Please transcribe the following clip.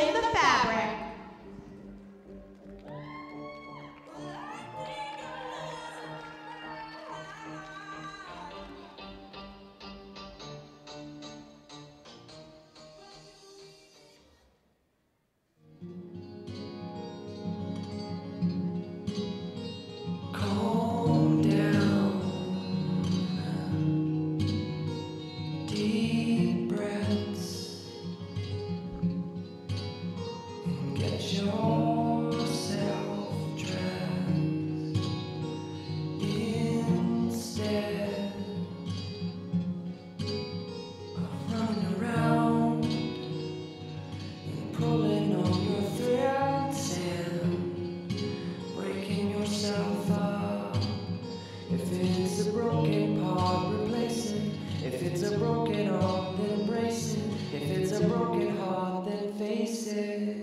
in the fabric. Yourself dressed instead of running around and pulling on your threads and breaking yourself up. If it's a broken part, replace it. If it's a broken heart, then brace it. If it's a broken heart, then face it.